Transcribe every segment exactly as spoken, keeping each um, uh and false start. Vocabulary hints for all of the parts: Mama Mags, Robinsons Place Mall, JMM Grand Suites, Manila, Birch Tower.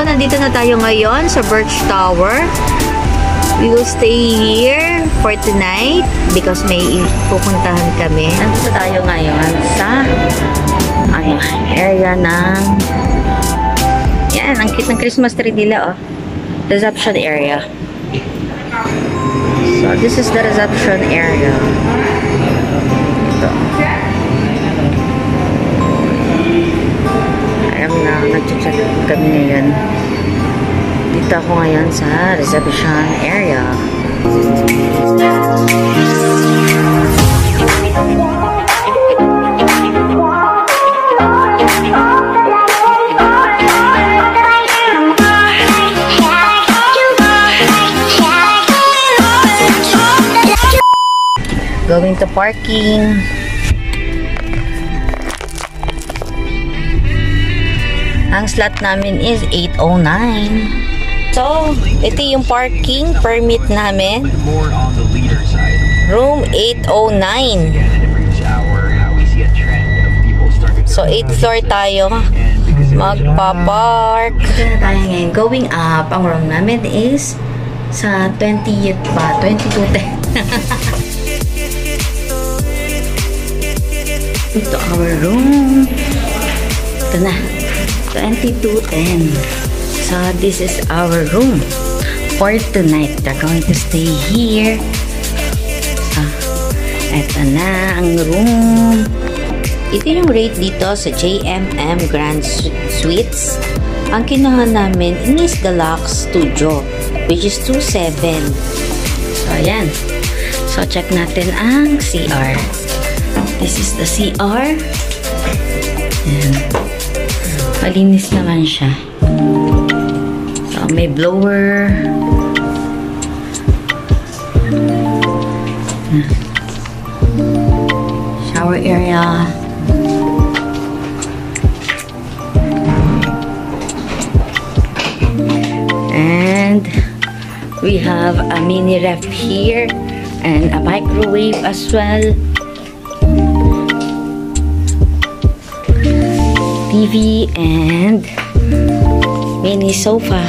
So, nandito na tayo ngayon sa Birch Tower. We will stay here for tonight because may pupuntahan kami. Nandito tayo ngayon sa ano, area ng yan, ang cute ng Christmas tree nila, oh. Reception area. So, this is the reception area. Nagchachalot kami ngayon. Dito ako ngayon sa reception area. Going to parking. Ang slot namin is eight oh nine. So, ito yung parking permit namin. Room eight oh nine. So, eighth floor tayo. Magpa-park. Ito na tayo ngayon. Going up. Ang room namin is sa twentieth pa. twenty-two ten. Ito our room. Ito na. twenty-two ten. So this is our room for tonight. They're going to stay here. So, eto na ang room. Ito yung rate dito sa J M M Grand Suites. Ang kinuha namin is the Deluxe Studio, which is two seven. So ayan. So check natin ang C R. This is the C R. Ayan. Malinis naman siya. So, may blower. Shower area. And we have a mini ref here and a microwave as well. T V and mini sofa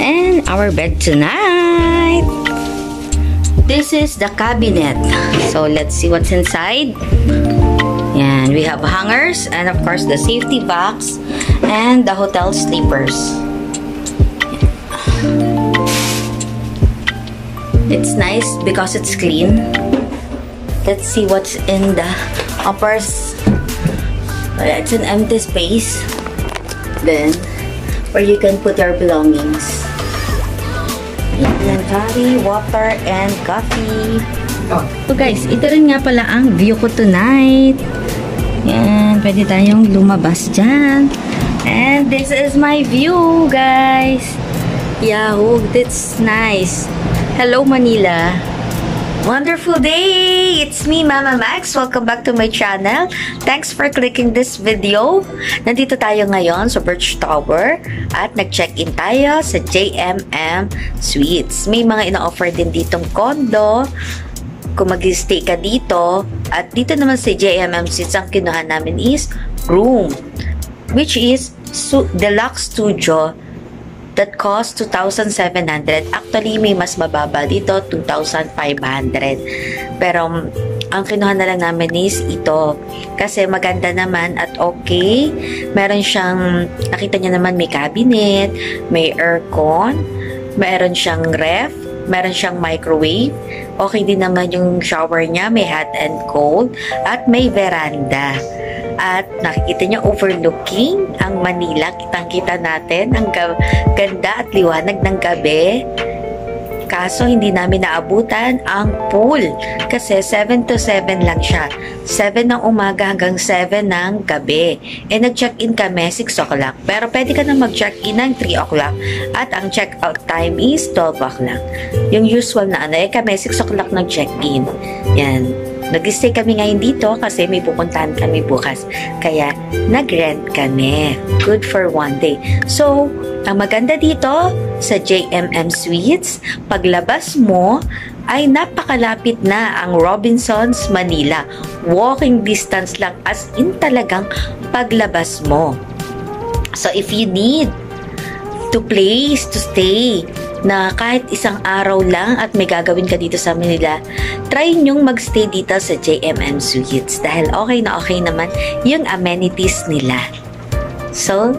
and our bed tonight. This is the cabinet. So let's see what's inside. And we have hangers and of course the safety box and the hotel sleepers. It's nice because it's clean. Let's see what's in the uppers. It's an empty space then where you can put your belongings. Inventory, water, and coffee. Oh. So guys, ito rin nga pala ang view ko tonight. Yan, pwede tayong lumabas dyan. And this is my view, guys. Yahoo, that's nice. Hello, Manila. Wonderful day! It's me, Mama Max. Welcome back to my channel. Thanks for clicking this video. Nandito tayo ngayon sa Birch Tower at nag-check-in tayo sa J M M Suites. May mga ina-offer din ditong condo kung mag-stay ka dito. At dito naman sa J M M Suites, ang kinuha namin is room, which is deluxe studio. That cost two thousand seven hundred. Actually, may mas mababa dito, two thousand five hundred. Pero, ang kinuha na lang namin is ito. Kasi maganda naman at okay. Meron siyang, nakita niya naman may cabinet, may aircon, meron siyang ref, meron siyang microwave. Okay din naman yung shower niya, may hot and cold, at may veranda. At nakikita niyo overlooking ang Manila. Kitang-kita natin ang ganda at liwanag ng gabi. Kaso hindi namin naabutan ang pool kasi seven to seven lang siya. seven ng umaga hanggang seven ng gabi. E nag-check-in kami six o'clock. Pero pwede ka na mag-check-in ng three o'clock. At ang check-out time is twelve o'clock. Yung usual na ano, eh kami six o'clock nag-check-in. Yan. Nag-stay kami ngayon dito kasi may pupuntahan kami bukas. Kaya, nag-rent kami. Good for one day. So, ang maganda dito sa J M M Suites, paglabas mo ay napakalapit na ang Robinsons, Manila. Walking distance lang as in talagang paglabas mo. So if you need to place to stay na kahit isang araw lang at may gagawin ka dito sa Manila, try nyong magstay dito sa J M M Suites dahil okay na okay naman yung amenities nila. So,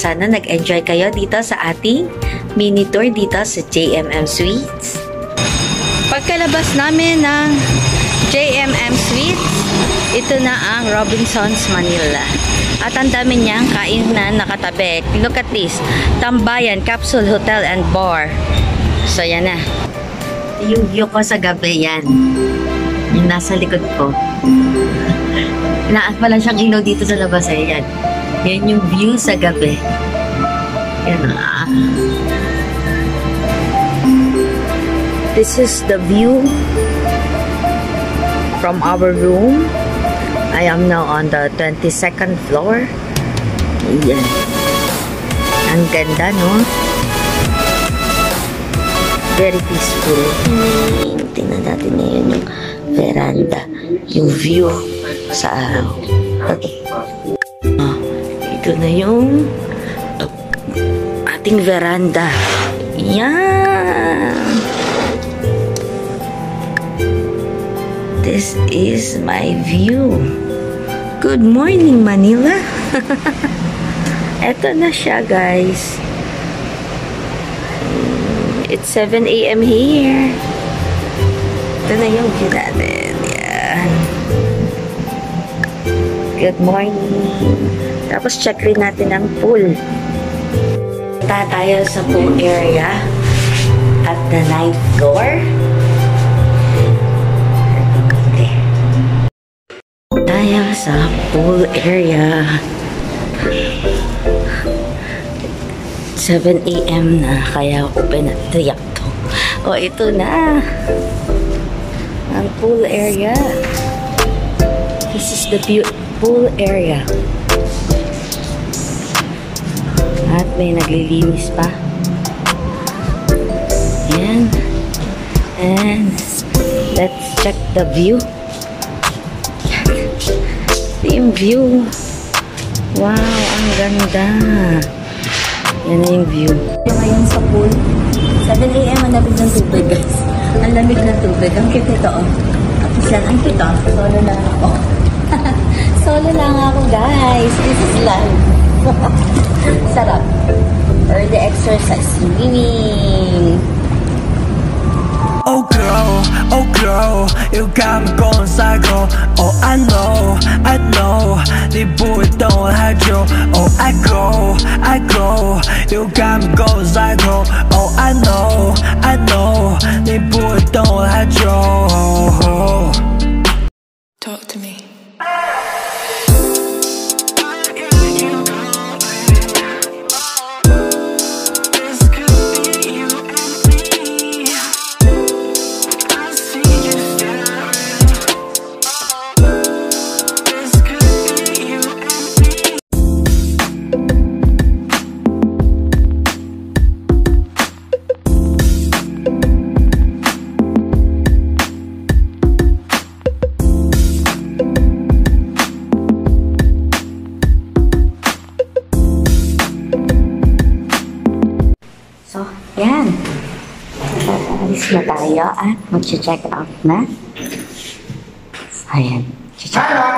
sana nag-enjoy kayo dito sa ating mini tour dito sa J M M Suites. Pagkalabas namin ng J M M Suites, ito na ang Robinsons Manila. At ang dami niyang kainan nakatabi. Look at this. Tambayan, Capsule Hotel and Bar. So, yan na. Yung view ko sa gabi yan. Yung nasa likod ko. Inaas pala siyang ilaw dito sa labas. Ayan. Yan yung view sa gabi. Yan na. This is the view from our room. I am now on the twenty-second floor. Ayan. Ang ganda, no? Very peaceful. Tingnan natin ngayon yung veranda. Yung view sa araw. Oh, ito na yung ating veranda. Ayan. This is my view. Good morning, Manila. Ito na siya, guys. It's seven A M here. Ito na yung view natin. Yan. Good morning. Tapos check rin natin ang pool. Punta tayo sa pool area at the ninth floor. Sa pool area. seven A M na, kaya open at tiyak to. O, ito na. Ang pool area. This is the pool area. At may naglilinis pa. Ayan. And let's check the view. Yung view. Wow, ang ganda. Yan na yung view. Ngayon sa pool, seven A M ang lamig ng tubig, guys. Ang lamig ng tubig. Ang cute ito, oh. Tapos yan, ang cute, oh. Solo lang ako. Solo lang ako, guys. This is life. Sarap. Or the exercise. Swimming. Oh girl, oh girl, you got me going psycho. Oh I know, I know, the boy don't hide you. Oh I go, I go, you got me going psycho. Oh I know, I know, the boy don't hide you. Oh. Talk to me. Na tayo at mag-check out na. Ayan, check out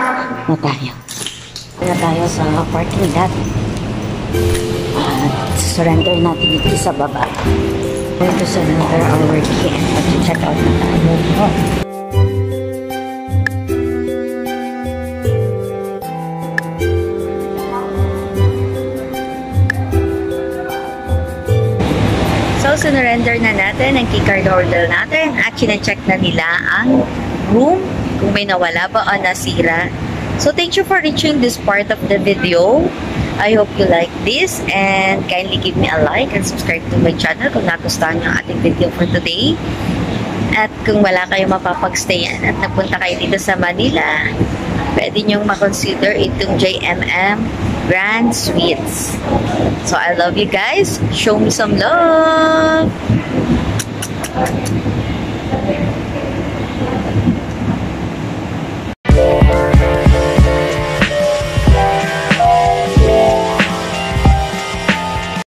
na tayo. Na tayo sa parking lot. At surrender natin dito sa baba. We're going to surrender our key and mag-check out na tayo. Oh. Sinurrender na natin ang keycard holder natin at kine-check na nila ang room kung may nawala ba o nasira. So thank you for reaching this part of the video. I hope you like this and kindly give me a like and subscribe to my channel kung nagustuhan nyo ang ating video for today. At kung wala kayong mapapagstayan at napunta kayo dito sa Manila, pwede nyong makonsider itong J M M Grand Suites. So I love you guys. Show me some love.